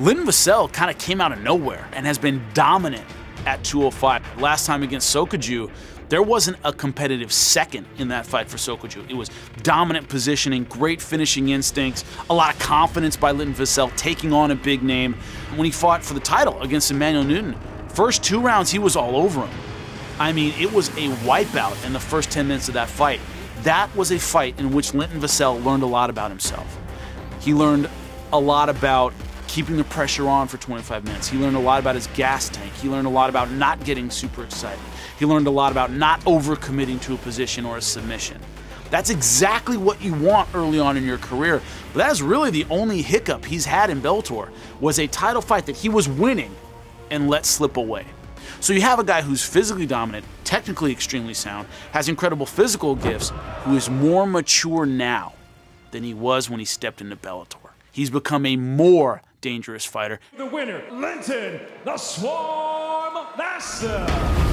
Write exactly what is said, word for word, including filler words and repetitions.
Linton Vassell kind of came out of nowhere and has been dominant at two oh five. Last time against Sokaju, there wasn't a competitive second in that fight for Sokaju. It was dominant positioning, great finishing instincts, a lot of confidence by Linton Vassell taking on a big name. When he fought for the title against Emmanuel Newton, first two rounds, he was all over him. I mean, it was a wipeout in the first ten minutes of that fight. That was a fight in which Linton Vassell learned a lot about himself. He learned a lot about keeping the pressure on for twenty-five minutes. He learned a lot about his gas tank. He learned a lot about not getting super excited. He learned a lot about not overcommitting to a position or a submission. That's exactly what you want early on in your career. But that is really the only hiccup he's had in Bellator, was a title fight that he was winning and let slip away. So you have a guy who's physically dominant, technically extremely sound, has incredible physical gifts, who is more mature now than he was when he stepped into Bellator. He's become a more dangerous fighter. The winner, Linton "The Swarm" Vassell.